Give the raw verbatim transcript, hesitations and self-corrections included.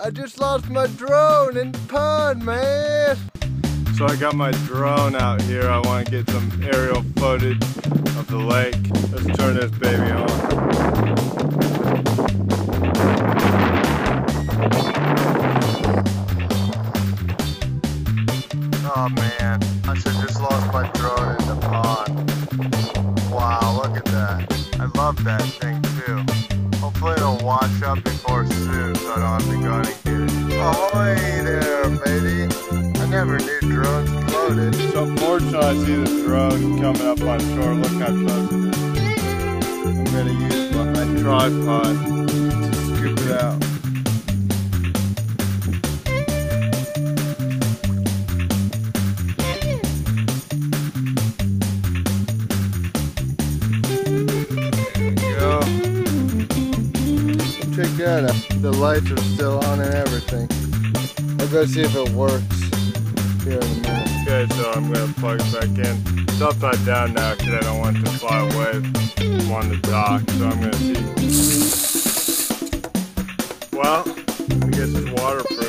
I just lost my drone in the pond, man. So I got my drone out here. I want to get some aerial footage of the lake. Let's turn this baby on. Oh man, I should just lost my drone in the pond. Wow, look at that. I love that thing too. Hopefully it'll wash up before soon so I don't have to go and get it. Ahoy there, baby. Never knew drones floated. So fortunately, I see this drone coming up on shore. Look how close it is. I'm going to use my tripod to scoop it out. There you go. Check that out. The lights are still on and everything. I'll go see if it works. Here in a minute. Okay, so I'm going to plug it back in. It's upside down now because I don't want it to fly away from on the dock, so I'm going to see. Well, I guess it's waterproof.